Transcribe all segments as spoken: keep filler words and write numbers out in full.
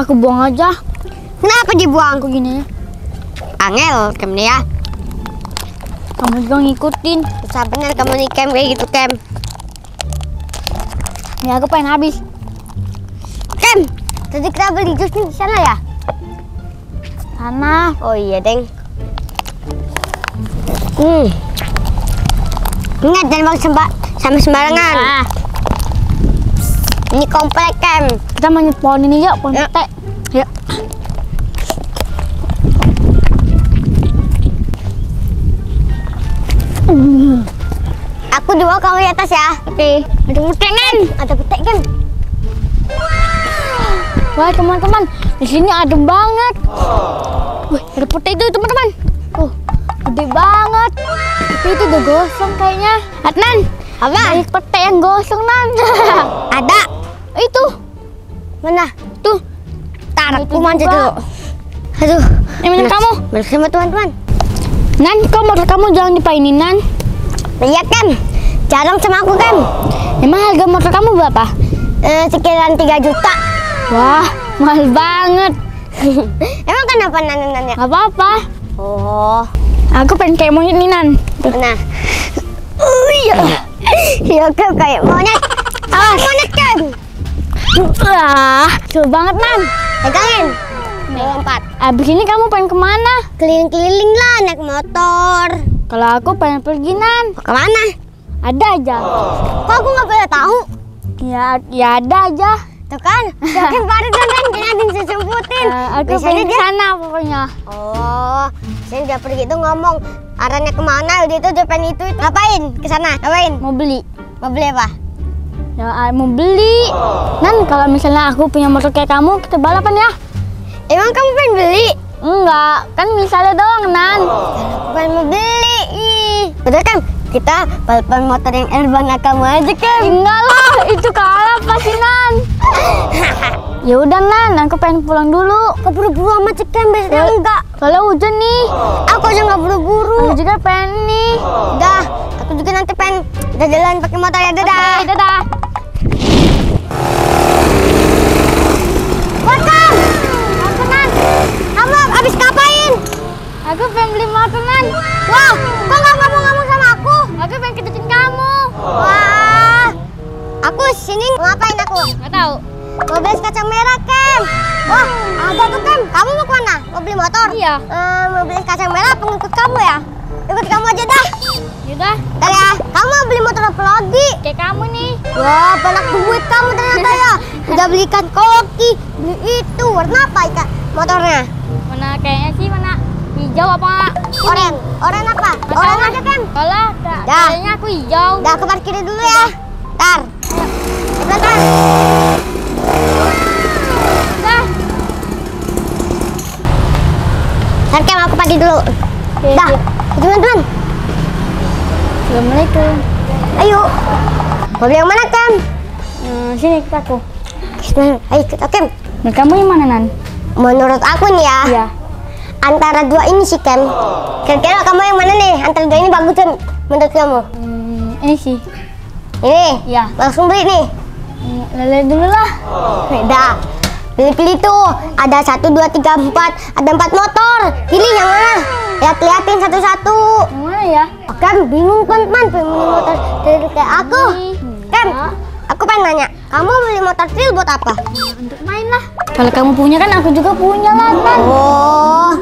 aku buang aja. Kenapa dibuang? Aku gini ya. Angel, Kem nih ya. Kamu juga ngikutin. Susah bener kamu nih Kem, kayak gitu Kem. Ya aku pengen habis. Kem, tadi kita beli jus nih di sana ya? Sana. Oh iya deng. Hmm. Ingat jangan bawa semba sama sembarangan. Nah. Ini komplek Kem. Kita manjat pohon ini yuk, pohon teh. Yuk. Hmm. Aku dua kamu di atas ya. Oke. Ada mutengan, ada petek Kem. Wah teman-teman, di sini adem banget. Wih, ada petek itu teman-teman. Oh, gede banget. Tapi itu udah gosong kayaknya. Adnan, apa? Banyak petek yang gosong Nan. Ada. Itu. Mana? Tuh. Tarik aku manjat dulu. Aduh. Ini milik kamu. Milik sama teman-teman. Nan, kok motor kamu jangan dipainin Nan. Iya Kem, jarang sama aku Kem. Emang harga motor kamu berapa? Eh, sekitar tiga juta. Wah, mahal banget. Emang kenapa Nan-Nan ya? Gak apa-apa. Oh. Aku pengen kayak monyet nih Nan. Nah. Oh iya. Iya Kem kayak monyet. Awas. Monyet Kem. Wah, seru banget Nan. Pegangin. Lompat. Abis ini kamu pengen kemana? Keliling-keliling lah naik motor. Kalau aku pengen pergi Nan. Kemana? Ada aja. Oh. Kok aku nggak boleh tahu? Ya, ya ada aja. Tuh kan, jangan baru jangan jangan disumputin. Uh, aku pengen ke sana pokoknya. Oh, saya udah pergi itu ngomong arahnya kemana, udah itu udah pengen itu, itu. Ngapain ke sana? Ngapain? Mau beli. Mau beli apa? Ya, mau beli. Oh. Nan, kalau misalnya aku punya motor kayak kamu, kita balapan ya. Emang kamu pengen beli? Enggak, kan misalnya doang Nan. Oh. Pengen mau beli. Ih. Betul kan? Kita balapan motor yang erbang kamu aja Kem. Enggak lah, itu kalah pasti Nan. Ya udah Nan, aku pengen pulang dulu. Kau buru-buru amat sih Kem, biasanya enggak. Soalnya hujan nih. Aku aja nggak buru-buru. Aku juga pengen nih. Dah, aku juga nanti pengen. Udah jalan pakai motor ya, dadah. Okay, dadah. Buat Kem, aku Nan. Kamu habis ngapain? Aku pengen beli motor Nan. Wah, kok nggak ngomong-ngomong sama aku? Aku pengen kejutin kamu. Wah, aku sini ngapain aku? Nggak tahu. Mau beli kacang merah Kem. Wah, ada tuh Kem. Kamu mau kemana? Mau beli motor? Iya. Ehm, mau beli kacang merah pengikut kamu ya? Ikut kamu aja dah. Yaudah. Dari ya. Kamu mau beli motor apa lagi? Kayak kamu nih. Wah, banyak duit kamu ternyata ya. Udah belikan koki, beli itu. Warna apa Ika motornya? Mana kayaknya sih mana? Hijau apa? Oren. Oren apa? Oren aja Kem. Kalau kayaknya aku hijau. Dah, aku parkirin dulu ya. Ntar. Ntar. Ntar Kem, aku pagi dulu. Oke, dah, teman-teman. Assalamualaikum. Ayo. Mau beli yang mana Kem? Hmm, sini ikut aku. Ayo ikut aku Kem. Menurut kamu yang mana Nan? Menurut aku nih ya. Iya. Antara dua ini sih Kem. Kira-kira kamu yang mana nih? Antara dua ini bagus Kem. Menurut kamu? Hmm, ini sih. Ini? Iya. Langsung beli nih. Lihat dulu lah. Dah. Pilih-pilih tuh, ada satu, dua, tiga, empat, ada empat motor. Pilih yang mana? Lihat-lihatin satu-satu. Yang mana ya? Kem bingung kan, man, pilih motor trail kayak aku. Kem, aku pengen nanya, kamu beli motor trail buat apa? Untuk main lah. Kalau kamu punya kan, aku juga punya lah, man. Oh.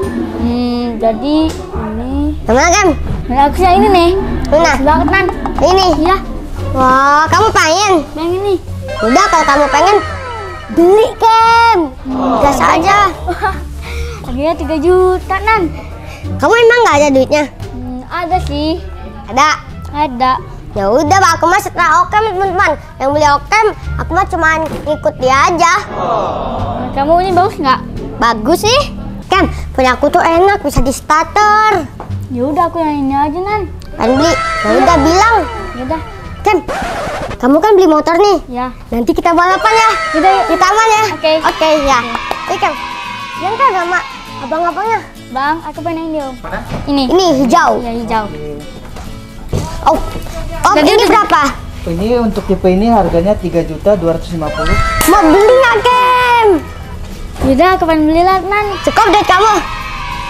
Hmm, jadi ini. Yang mana Kem? Nah, aku yang ini nih. Mana? Banget man. Ini. Iya. Wah, kamu pengen? Pengen ini. Udah, kalau kamu pengen. Beli Kem, gas aja. Harganya tiga juta Nan. Kamu emang nggak ada duitnya? Hmm, ada sih. Ada. Ada. Ya udah, aku mah setelah Okem teman-teman. Yang beli Okem, aku mah cuma ikut dia aja. Kamu ini bagus nggak? Bagus sih. Kem, punya aku tuh enak, bisa di starter. Ya udah, aku yang ini aja Nan. Kan beli. Ya udah bilang. Ya udah. Kem. Kamu kan beli motor nih. Ya. Nanti kita balapan ya. Kita di taman ya. Oke. Okay. Oke okay, ya. Oke Kem. Yang kan sama abang-abangnya. Bang, aku pengen ini om. Mana? Ini. Ini hijau. Ya hijau. Oh. Oh, jadi ini berapa? Ini untuk tipe ini harganya tiga juta dua ratus lima puluh. Mau beli nggak Kem? Yaudah, kapan beli lah, Nan? Cukup duit kamu?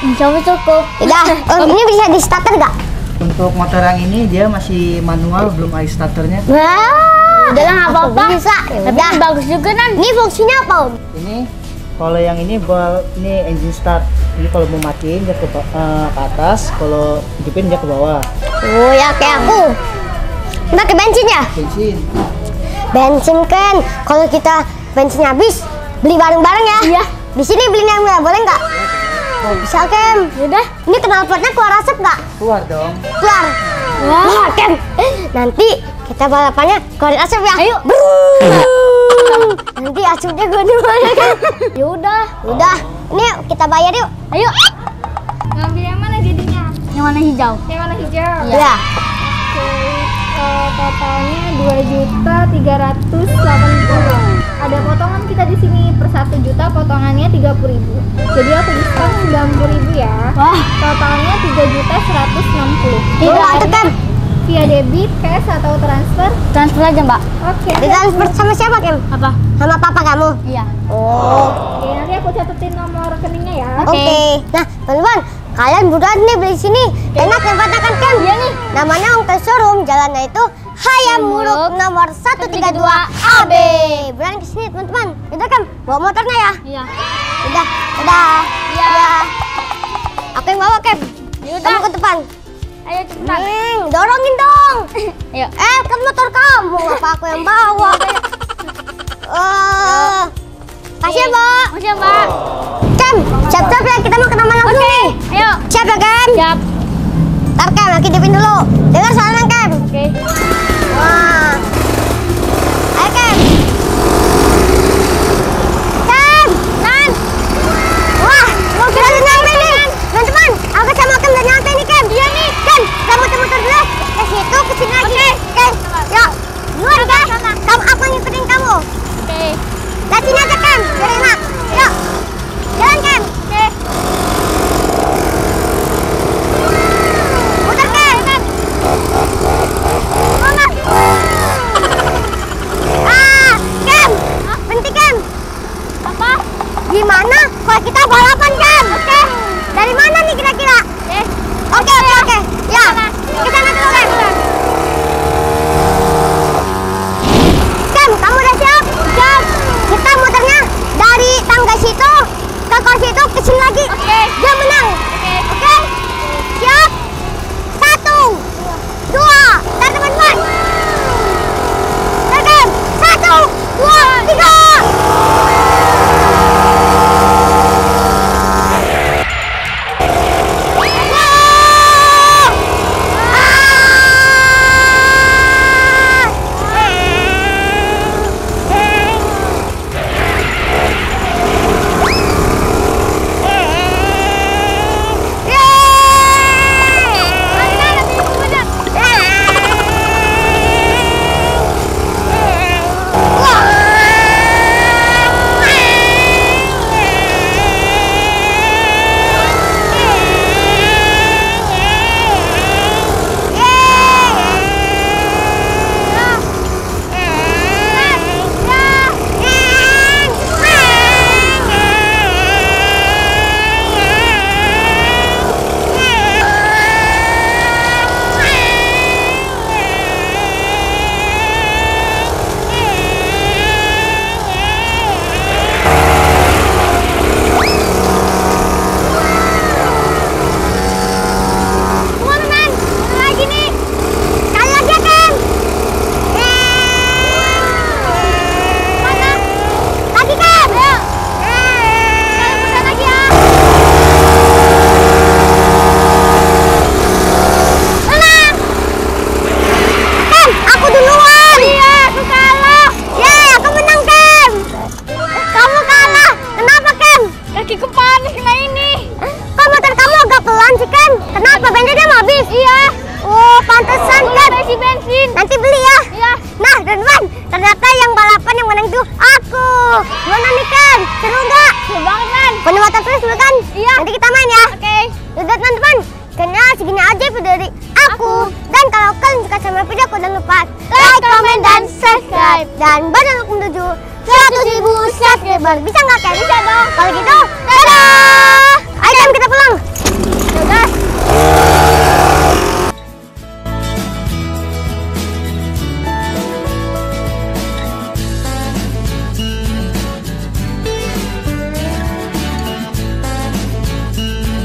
Insya Allah cukup. Yaudah, um, ini bisa di starter gak? Untuk motor yang ini dia masih manual, belum ada starternya. Wah, udah lah gak apa-apa. Bisa, tapi udah. Bagus juga, Nan. Ini fungsinya apa, Om? Ini, kalau yang ini, ini engine start. Ini kalau mau matiin dia ke, uh, ke atas, kalau hidupin dia ke bawah. Oh ya, kayak aku. Kita ke bensin ya? Bensin. Bensin kan, kalau kita bensin habis, beli bareng-bareng ya? Iya. Di sini beli yang nggak boleh nggak? Oh, bisa Kem. Yaudah. Ini kenal potnya keluar asap nggak? Keluar dong. Keluar. Wah, wow. Nah, Kem. Nanti kita balapannya keluarin asap ya. Ayo. Brrrr. Nanti asapnya gue dimana kan? Yaudah. Udah. Ini yuk, kita bayar yuk. Ayo. Ngambil yang mana jadinya? Yang mana hijau? Yang mana hijau? Iya. Ya. Oke. Uh, totalnya dua juta tiga ratus delapan puluh. Ada potongan kita di sini per satu juta, potongannya tiga puluh ribu. Jadi aku diskon sembilan puluh ribu ya. Wah, totalnya tiga juta seratus enam puluh. Tidak tekan via debit, cash atau transfer? Transfer aja, Mbak. Oke. Okay, transfer sama siapa, Kim? Apa? Sama papa kamu? Iya. Oh. Oke, okay, nanti aku catetin nomor rekeningnya ya. Oke. Okay. Okay. Nah, teman-teman, kalian buruan nih beli sini. Okay. Enak tempatnya kan, Kim? Iya nih. Namanya Wong Toys Showroom, jalannya itu Hayam Wuruk nomor seratus tiga puluh dua A B. Berani kesini teman-teman. Udah kan, bawa motornya ya? Iya. Udah, udah. Iya. Ya. Aku yang bawa, Kem. Yaudah. Kamu ke depan. Ayo cepetan. Hmm, dorongin dong. Ayo. Eh, kan motor kamu. Apa aku yang bawa? Eh. Kasih, Mbak. Kasih, Mbak. Kem, siap-siap ya. Kita mau ke taman langsung nih. Ayo. Siap ya, Kem? Siap. Ntar, Kem, lagi dipin dulu. Dengar saran, Kem. Oke. Wah. Ayo, Kem. Kem. Nan. Wah, mobilnya udah nyampe nih. Teman-teman, aku sama Kem udah nyampe nih, Kem. Iya nih. Kem, kamu muter-muter dulu. Ke situ, ke sini lagi. Kem, yuk. Luar, Kem. Kamu, aku ngikutin kamu. Oke. Lihat sini aja, Kem. Biar enak. Yuk. Jalan, Kem. Oke. Muter, Kem. Ah, Kem, berhenti Kem. Apa? Gimana kalau kita balapan Kem? Oke. Dari mana nih kira-kira? Oke, oke, oke. Ya, kita nanti dulu Kem. Kem, kamu udah siap? Siap. Kita muternya dari tangga situ ke kor situ ke sini lagi. Oke. Dia menang. Oke. Oke. Siap. Dua, tar teman-teman. Terkem, satu, dua, tiga. Dan baru menuju seratus ribu subscriber. Bisa nggak kayak bisa dong? Kalau gitu, dadah! Ayo kita pulang!